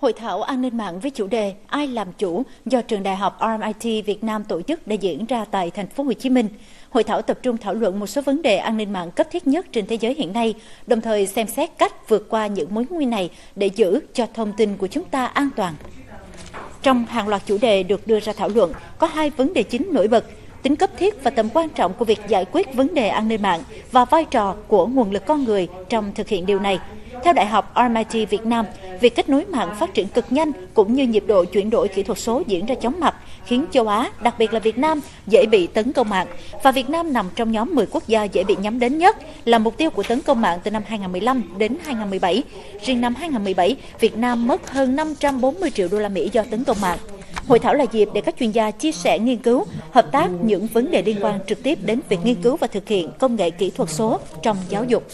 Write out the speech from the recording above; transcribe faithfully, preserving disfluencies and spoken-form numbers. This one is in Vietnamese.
Hội thảo an ninh mạng với chủ đề Ai làm chủ do trường đại học R M I T Việt Nam tổ chức đã diễn ra tại thành phố Hồ Chí Minh. Hội thảo tập trung thảo luận một số vấn đề an ninh mạng cấp thiết nhất trên thế giới hiện nay, đồng thời xem xét cách vượt qua những mối nguy này để giữ cho thông tin của chúng ta an toàn. Trong hàng loạt chủ đề được đưa ra thảo luận, có hai vấn đề chính nổi bật: tính cấp thiết và tầm quan trọng của việc giải quyết vấn đề an ninh mạng và vai trò của nguồn lực con người trong thực hiện điều này. Theo Đại học R M I T Việt Nam, việc kết nối mạng phát triển cực nhanh cũng như nhịp độ chuyển đổi kỹ thuật số diễn ra chóng mặt khiến châu Á, đặc biệt là Việt Nam, dễ bị tấn công mạng. Và Việt Nam nằm trong nhóm mười quốc gia dễ bị nhắm đến nhất, là mục tiêu của tấn công mạng từ năm hai nghìn không trăm mười lăm đến hai nghìn không trăm mười bảy. Riêng năm hai nghìn không trăm mười bảy, Việt Nam mất hơn năm trăm bốn mươi triệu đô la Mỹ do tấn công mạng. Hội thảo là dịp để các chuyên gia chia sẻ nghiên cứu, hợp tác những vấn đề liên quan trực tiếp đến việc nghiên cứu và thực hiện công nghệ kỹ thuật số trong giáo dục.